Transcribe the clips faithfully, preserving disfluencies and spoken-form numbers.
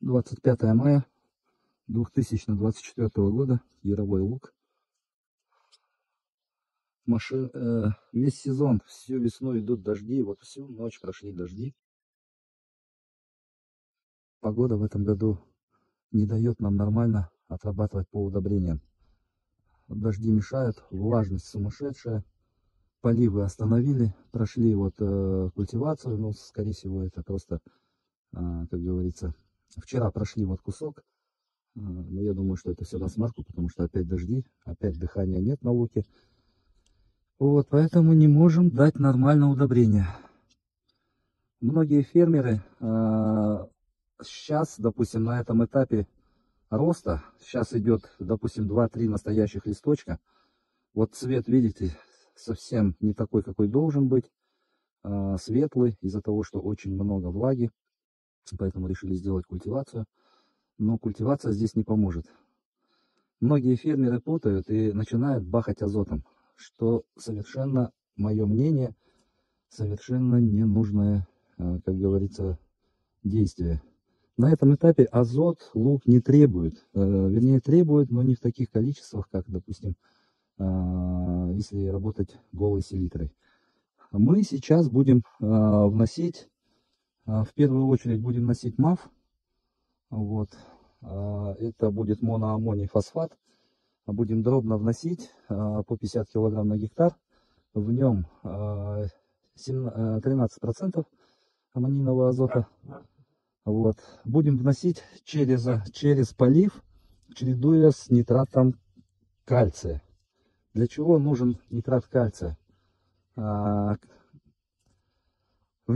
двадцать пятое мая две тысячи двадцать четвёртого года, Яровой луг. Маши... Э, весь сезон, всю весну идут дожди, вот всю ночь прошли дожди. Погода в этом году не дает нам нормально отрабатывать по удобрениям. Дожди мешают, влажность сумасшедшая. Поливы остановили, прошли вот э, культивацию, ну, скорее всего, это просто, э, как говорится, вчера прошли вот кусок. Э, но я думаю, что это все на смарку, потому что опять дожди, опять дыхания нет на луке. Вот, поэтому не можем дать нормальное удобрение. Многие фермеры э, сейчас, допустим, на этом этапе роста, сейчас идет, допустим, два-три настоящих листочка. Вот цвет, видите, совсем не такой, какой должен быть, э, светлый, из-за того, что очень много влаги, поэтому решили сделать культивацию. Но культивация здесь не поможет. Многие фермеры путают и начинают бахать азотом, что совершенно, мое мнение, совершенно ненужное, как говорится, действие. На этом этапе азот лук не требует, вернее требует, но не в таких количествах, как, допустим, если работать голой селитрой. Мы сейчас будем вносить, в первую очередь будем вносить МАФ. Вот. Это будет моноаммоний фосфат. Будем дробно вносить по пятьдесят килограмм на гектар. В нем тринадцать процентов аммонийного азота. Вот. Будем вносить через, через полив, чередуя с нитратом кальция. Для чего нужен нитрат кальция? В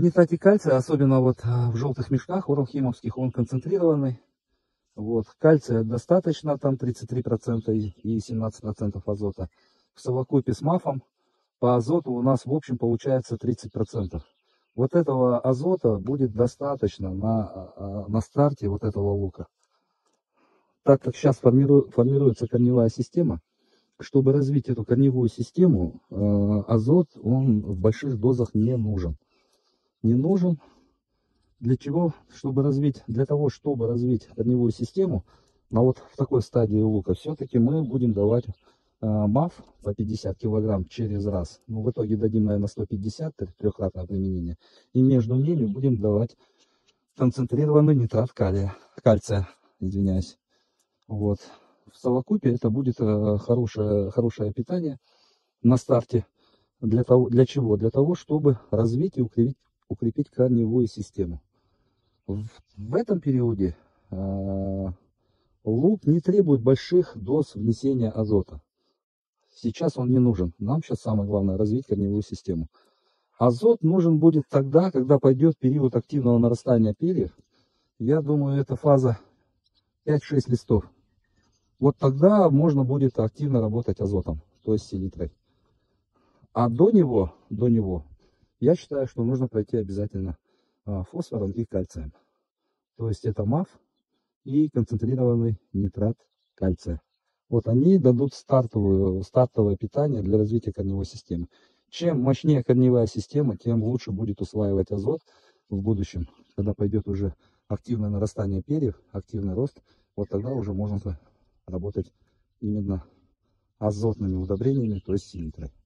нитрате кальция, особенно вот в желтых мешках уралхимовских, он концентрированный. Вот, кальция достаточно, там тридцать три процента и семнадцать процентов азота. В совокупе с МАФом по азоту у нас в общем получается тридцать процентов. Вот этого азота будет достаточно на, на старте вот этого лука. Так как сейчас формиру, формируется корневая система, чтобы развить эту корневую систему, э, азот он в больших дозах не нужен. Не нужен. Для чего? Чтобы развить, для того, чтобы развить корневую систему, но вот в такой стадии лука все-таки мы будем давать э, МАФ по пятьдесят килограмм через раз. Ну, в итоге дадим, наверное, сто пятьдесят, трехкратное применение. И между ними будем давать концентрированный нитрат калия, кальция. Извиняюсь. Вот. В совокупе это будет э, хорошее, хорошее питание на старте. Для, того, для чего? Для того, чтобы развить и укрепить, укрепить корневую систему. В этом периоде э, лук не требует больших доз внесения азота. Сейчас он не нужен. Нам сейчас самое главное развить корневую систему. Азот нужен будет тогда, когда пойдет период активного нарастания перьев. Я думаю, это фаза пять-шесть листов. Вот тогда можно будет активно работать азотом, то есть селитрой. А до него, до него я считаю, что нужно пройти обязательно фосфором и кальцием. То есть это МАФ и концентрированный нитрат кальция. Вот они дадут стартовую, стартовое питание для развития корневой системы. Чем мощнее корневая система, тем лучше будет усваивать азот в будущем. Когда пойдет уже активное нарастание перьев, активный рост, вот тогда уже можно работать именно азотными удобрениями, то есть селитрой.